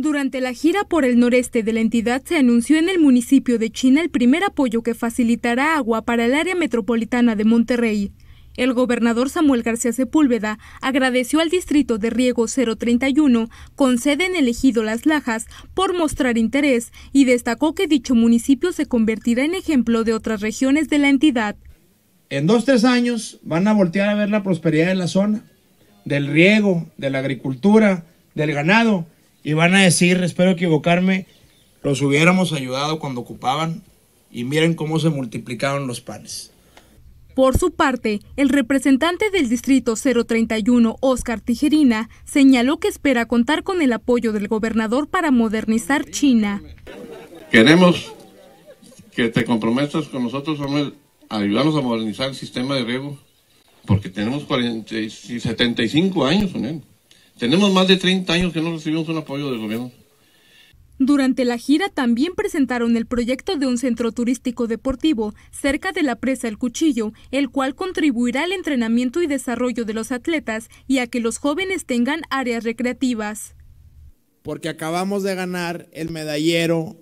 Durante la gira por el noreste de la entidad se anunció en el municipio de China el primer apoyo que facilitará agua para el área metropolitana de Monterrey. El gobernador Samuel García Sepúlveda agradeció al distrito de riego 031, con sede en el ejido Las Lajas, por mostrar interés y destacó que dicho municipio se convertirá en ejemplo de otras regiones de la entidad. En 2-3 años van a voltear a ver la prosperidad de la zona, del riego, de la agricultura, del ganado, y van a decir, espero equivocarme, los hubiéramos ayudado cuando ocupaban y miren cómo se multiplicaron los panes. Por su parte, el representante del distrito 031, Oscar Tijerina, señaló que espera contar con el apoyo del gobernador para modernizar China. Queremos que te comprometas con nosotros, Samuel, a ayudarnos a modernizar el sistema de riego, porque tenemos 75 años con él. Tenemos más de 30 años que no recibimos un apoyo del gobierno. Durante la gira también presentaron el proyecto de un centro turístico deportivo cerca de la presa El Cuchillo, el cual contribuirá al entrenamiento y desarrollo de los atletas y a que los jóvenes tengan áreas recreativas. Porque acabamos de ganar el medallero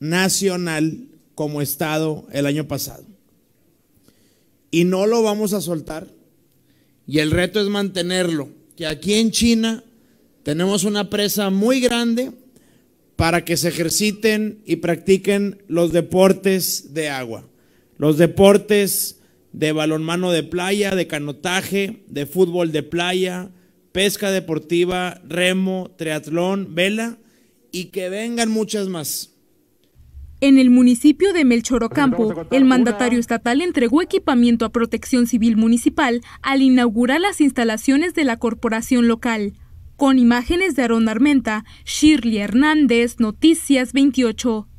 nacional como estado el año pasado. Y no lo vamos a soltar. Y el reto es mantenerlo. Que aquí en China tenemos una presa muy grande para que se ejerciten y practiquen los deportes de agua, los deportes de balonmano de playa, de canotaje, de fútbol de playa, pesca deportiva, remo, triatlón, vela y que vengan muchas más. En el municipio de Melchor Ocampo, el mandatario estatal entregó equipamiento a Protección Civil Municipal al inaugurar las instalaciones de la corporación local. Con imágenes de Arón Armenta, Shirley Hernández, Noticias 28.